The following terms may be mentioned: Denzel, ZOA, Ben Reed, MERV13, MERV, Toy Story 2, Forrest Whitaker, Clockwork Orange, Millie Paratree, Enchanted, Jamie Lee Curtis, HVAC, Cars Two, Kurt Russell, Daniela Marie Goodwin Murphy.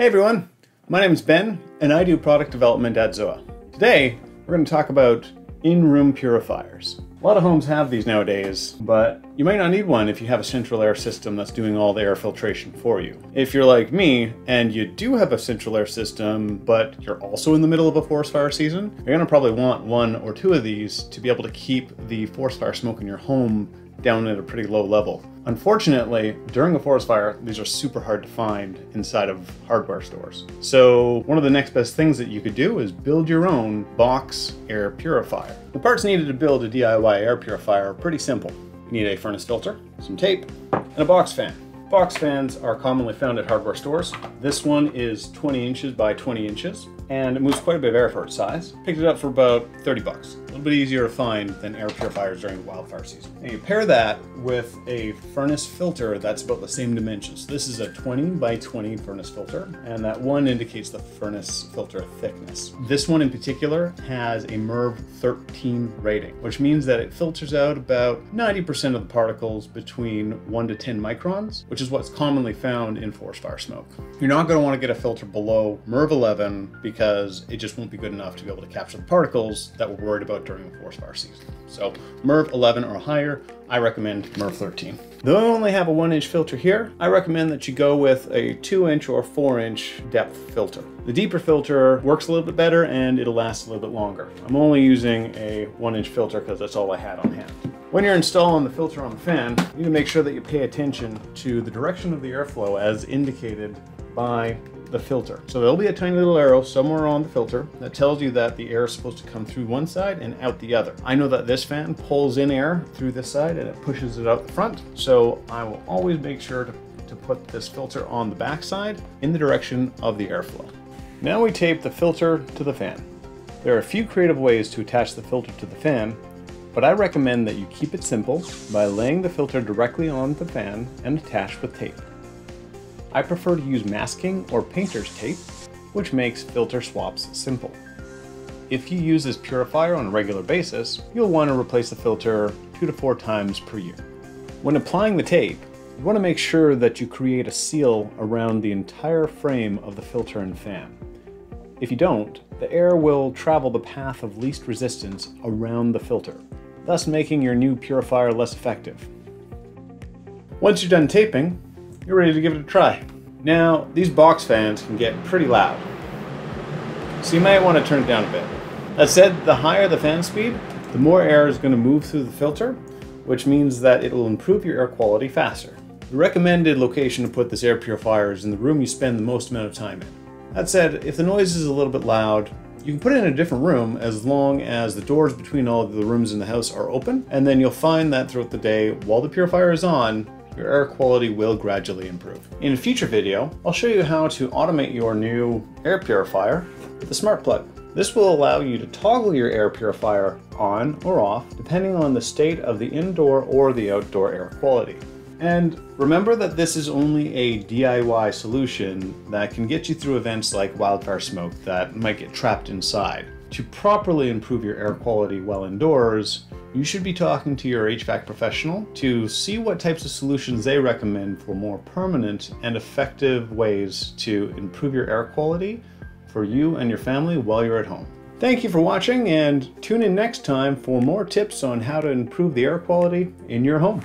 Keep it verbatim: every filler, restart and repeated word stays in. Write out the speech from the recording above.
Hey everyone, my name is Ben and I do product development at Z O A. Today, we're going to talk about in-room purifiers. A lot of homes have these nowadays, but you might not need one if you have a central air system that's doing all the air filtration for you. If you're like me and you do have a central air system, but you're also in the middle of a forest fire season, you're going to probably want one or two of these to be able to keep the forest fire smoke in your home down at a pretty low level. Unfortunately, during a forest fire, these are super hard to find inside of hardware stores. So one of the next best things that you could do is build your own box air purifier. The parts needed to build a D I Y air purifier are pretty simple. You need a furnace filter, some tape, and a box fan. Box fans are commonly found at hardware stores. This one is twenty inches by twenty inches, and it moves quite a bit of air for its size. Picked it up for about thirty bucks. A little bit easier to find than air purifiers during the wildfire season. And you pair that with a furnace filter that's about the same dimensions. This is a twenty by twenty furnace filter, and that one indicates the furnace filter thickness. This one in particular has a MERV thirteen rating, which means that it filters out about ninety percent of the particles between one to ten microns, which is what's commonly found in forest fire smoke. You're not going to want to get a filter below MERV eleven because because it just won't be good enough to be able to capture the particles that we're worried about during the forest fire season. So MERV eleven or higher, I recommend MERV thirteen. Though I only have a one inch filter here, I recommend that you go with a two inch or four inch depth filter. The deeper filter works a little bit better and it'll last a little bit longer. I'm only using a one inch filter because that's all I had on hand. When you're installing the filter on the fan, you need to make sure that you pay attention to the direction of the airflow as indicated by the filter. So there'll be a tiny little arrow somewhere on the filter that tells you that the air is supposed to come through one side and out the other. I know that this fan pulls in air through this side and it pushes it out the front, so I will always make sure to, to put this filter on the back side in the direction of the airflow. Now we tape the filter to the fan. There are a few creative ways to attach the filter to the fan, but I recommend that you keep it simple by laying the filter directly on the fan and attach with tape. I prefer to use masking or painter's tape, which makes filter swaps simple. If you use this purifier on a regular basis, you'll want to replace the filter two to four times per year. When applying the tape, you want to make sure that you create a seal around the entire frame of the filter and fan. If you don't, the air will travel the path of least resistance around the filter, thus making your new purifier less effective. Once you're done taping, you're ready to give it a try. Now, these box fans can get pretty loud, so you might want to turn it down a bit. That said, the higher the fan speed, the more air is going to move through the filter, which means that it will improve your air quality faster. The recommended location to put this air purifier is in the room you spend the most amount of time in. That said, if the noise is a little bit loud, you can put it in a different room as long as the doors between all of the rooms in the house are open, and then you'll find that throughout the day, while the purifier is on, your air quality will gradually improve. In a future video, I'll show you how to automate your new air purifier with a smart plug. This will allow you to toggle your air purifier on or off depending on the state of the indoor or the outdoor air quality. And remember that this is only a D I Y solution that can get you through events like wildfire smoke that might get trapped inside. To properly improve your air quality while indoors, you should be talking to your H V A C professional to see what types of solutions they recommend for more permanent and effective ways to improve your air quality for you and your family while you're at home. Thank you for watching, and tune in next time for more tips on how to improve the air quality in your home.